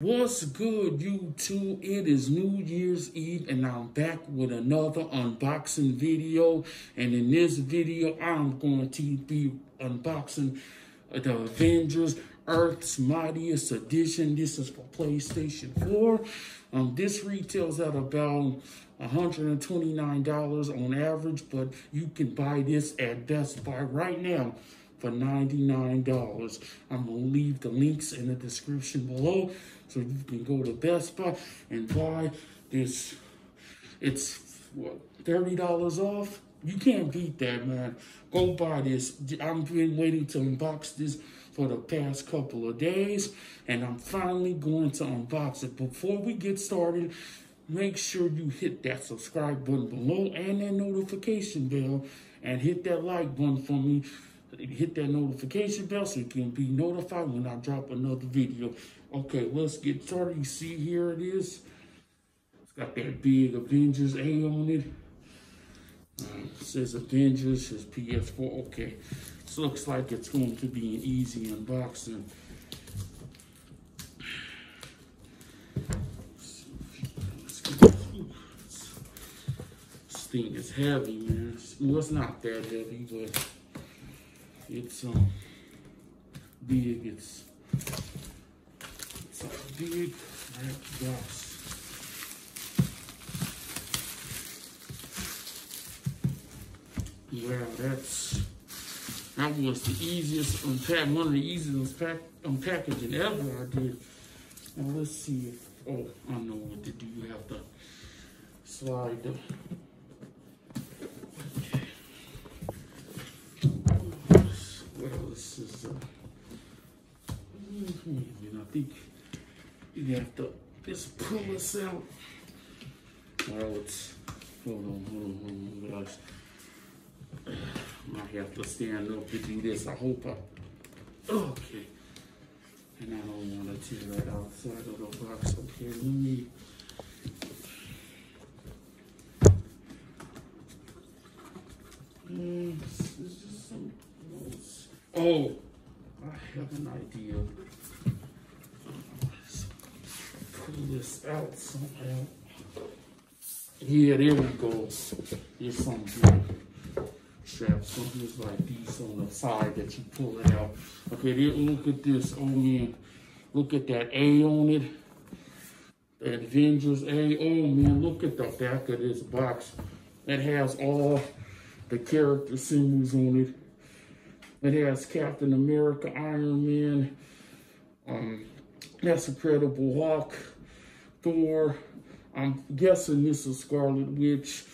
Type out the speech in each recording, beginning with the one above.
What's good, YouTube? It is New Year's Eve and I'm back with another unboxing video. And in this video, I'm going to be unboxing the Avengers Earth's Mightiest Edition. This is for PlayStation 4. This retails at about $129 on average, but you can buy this at Best Buy right now for $99. I'm gonna leave the links in the description below so you can go to Best Buy and buy this. It's what, $30 off? You can't beat that, man. Go buy this. I've been waiting to unbox this for the past couple of days, and I'm finally going to unbox it. Before we get started, make sure you hit that subscribe button below and that notification bell, and hit that like button for me. Hit that notification bell so you can be notified when I drop another video. Okay, let's get started. You see, here it is. It's got that big Avengers A on it. It says Avengers, says PS4. Okay, this looks like it's going to be an easy unboxing. This thing is heavy, man. Well, it's not that heavy, but it's big. It's a big black box. Wow, that was the easiest unpack, one of the easiest unpackaging ever I did. Now let's see if, oh, I know what to do. You have to slide the I think you have to just pull this out. Well, it's, hold on, guys. Might have to stand up to do this. I hope I, okay. And I don't want to tear that outside of the box. Okay, let me. It's just some notes. Oh, I have an idea. This out somehow. Yeah, there we go. There's some straps, something like these on the side that you pull it out. Okay, look at this. Oh man, look at that A on it. The Avengers A. Oh man, look at the back of this box. That has all the character symbols on it. It has Captain America, Iron Man. That's Incredible Hulk, Thor. I'm guessing this is Scarlet Witch,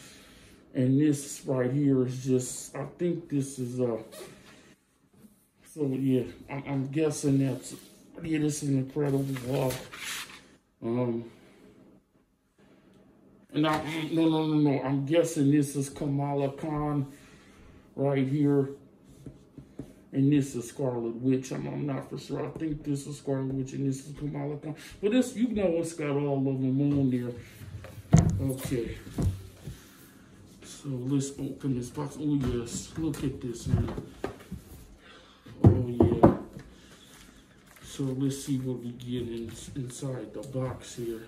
and this right here is just, I think this is so yeah, I'm guessing that's, yeah, this is an Incredible Hulk. And no, I'm guessing this is Kamala Khan right here. And this is Scarlet Witch. I'm not for sure. I think this is Scarlet Witch and this is Kamala Khan. But this, you know, it's got all of them on there. Okay. So let's open this box. Oh, yes. Look at this, man. Oh, yeah. So let's see what we get inside the box here.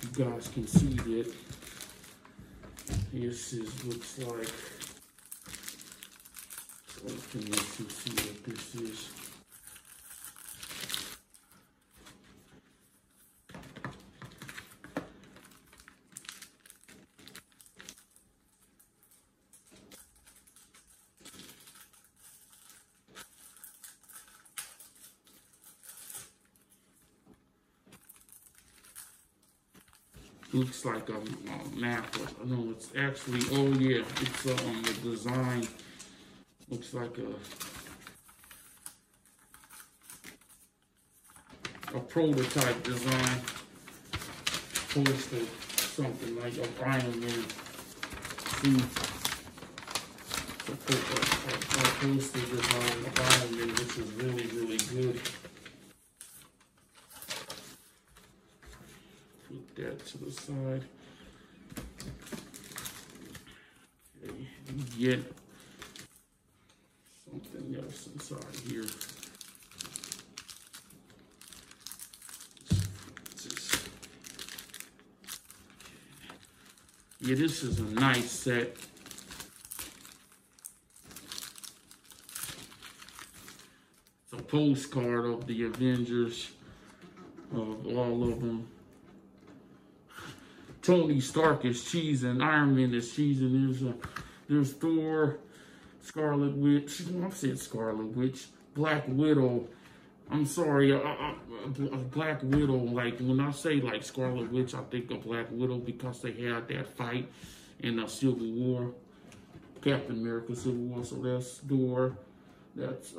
You guys can see that. This is, looks like. Open this and see what this is. Looks like a map. No, it's actually, oh yeah, it's the design. Looks like a prototype design poster, something like an Iron Man. A poster design of Iron Man, which is really, really good. Put that to the side. Okay, get it. Something else inside here. Yeah, this is a nice set. It's a postcard of the Avengers, of all of them. Tony Stark is cheesing, Iron Man is cheesing. There's Thor, Scarlet Witch. I said Scarlet Witch, Black Widow. I'm sorry, Black Widow, like, when I say, like, Scarlet Witch, I think of Black Widow because they had that fight in the Civil War, Captain America Civil War, so that's Thor, that's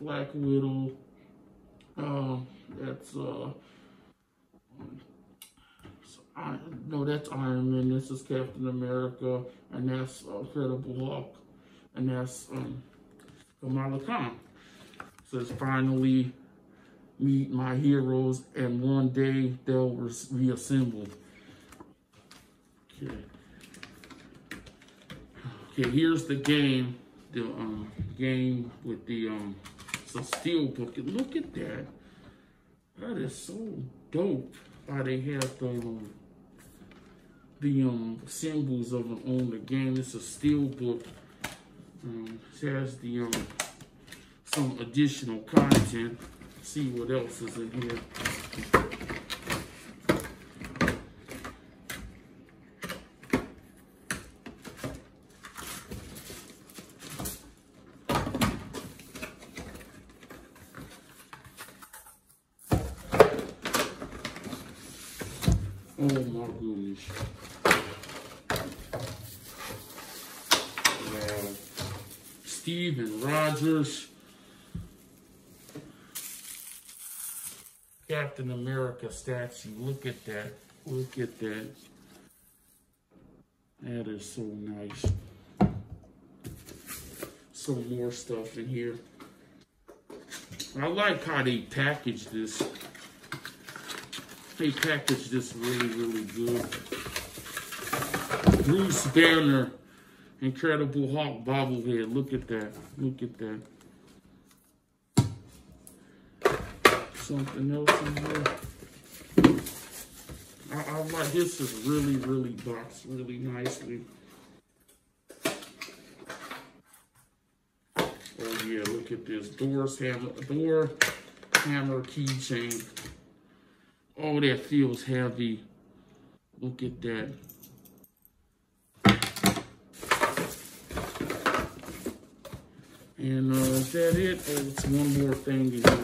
Black Widow, that's Iron Man, this is Captain America, and that's Incredible Hulk, and that's Kamala Khan. Says, finally meet my heroes, and one day they'll reassemble. Okay. Okay, here's the game. The game with the it's a Steelbook. Look at that. That is so dope. How they have the symbols of it on the game. It's a Steelbook. It has the some additional content. Let's see what else is in here. Oh my goodness. Wow. Steven Rogers. Captain America statue. Look at that. Look at that. That is so nice. Some more stuff in here. I like how they package this. They package this really, really good. Bruce Banner, Incredible Hulk bobblehead. Look at that. Look at that. Something else in here. I like this. Is really, really boxed really nicely. Oh yeah, look at this. Door hammer keychain. Oh, that feels heavy. Look at that. And is that it? Oh, it's one more thing in here.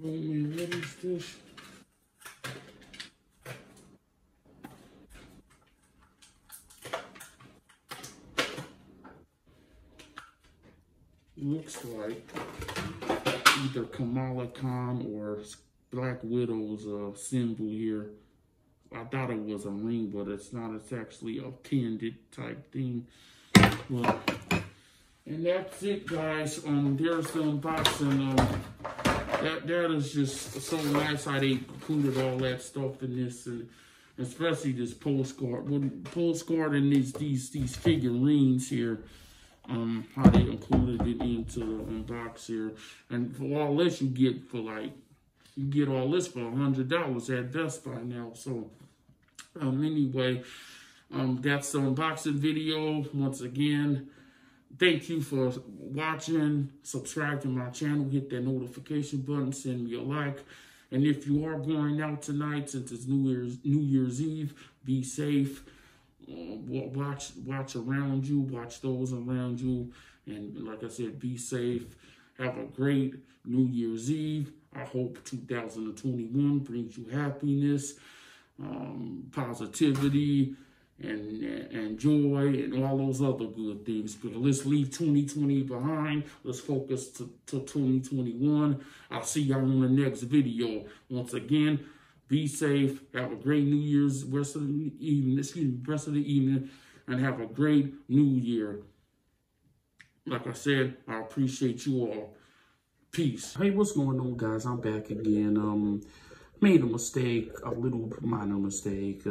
Oh man, what is this? Looks like either Kamala Khan or Black Widow's symbol here. I thought it was a ring, but it's not. It's actually a pendant type thing. Well, and that's it, guys. There's the unboxing. That is just so nice how they included all that stuff in this, and especially this postcard. Postcard and these figurines here, how they included it into the box here. And for all this, you get all this for $100 at Best Buy now. So, anyway, that's the unboxing video once again. Thank you for watching. Subscribe to my channel. Hit that notification button. Send me a like. And if you are going out tonight, since it's New Year's Eve, be safe. Watch around you. Watch those around you. And like I said, be safe. Have a great New Year's Eve. I hope 2021 brings you happiness, positivity, and joy, and all those other good things. But let's leave 2020 behind. Let's focus to 2021. I'll see y'all on the next video. Once again, be safe. Have a great New Year's rest of the evening. And have a great New Year. Like I said, I appreciate you all. Peace. Hey, what's going on, guys? I'm back again. made a mistake, a little minor mistake.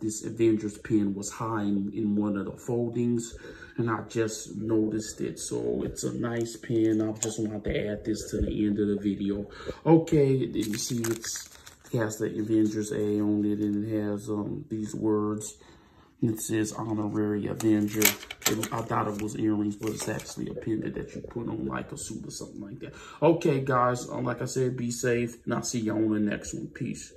This Avengers pin was high in one of the foldings, and I just noticed it. So it's a nice pin. I just wanted to add this to the end of the video. Okay, you see it has the Avengers A on it, and it has these words. It says Honorary Avenger. I thought it was earrings, but it's actually a pendant that you put on like a suit or something like that. Okay, guys, like I said, be safe, and I'll see you on the next one. Peace.